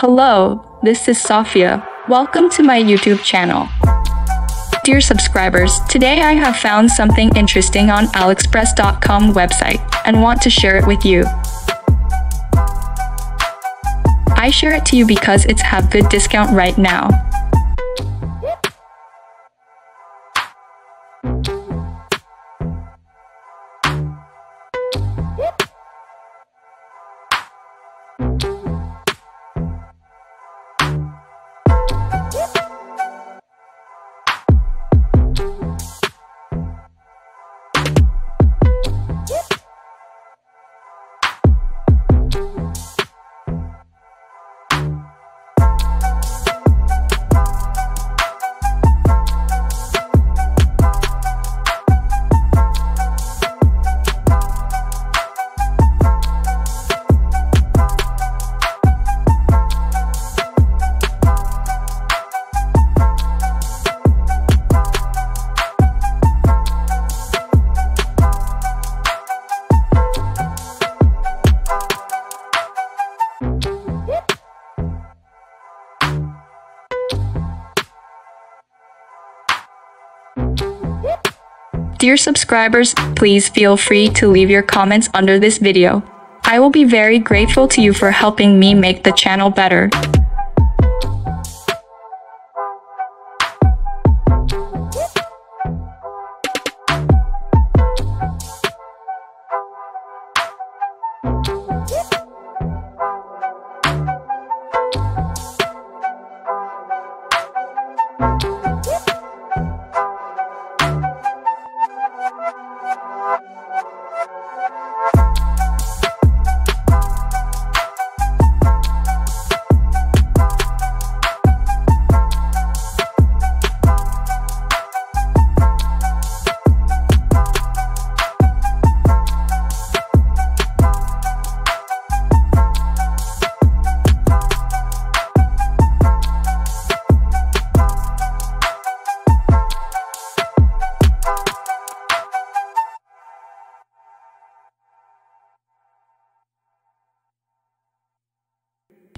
Hello, this is Sophia. Welcome to my YouTube channel. Dear subscribers, today I have found something interesting on aliexpress.com website and want to share it with you. I share it to you because it's have good discount right now. Dear subscribers, please feel free to leave your comments under this video. I will be very grateful to you for helping me make the channel better.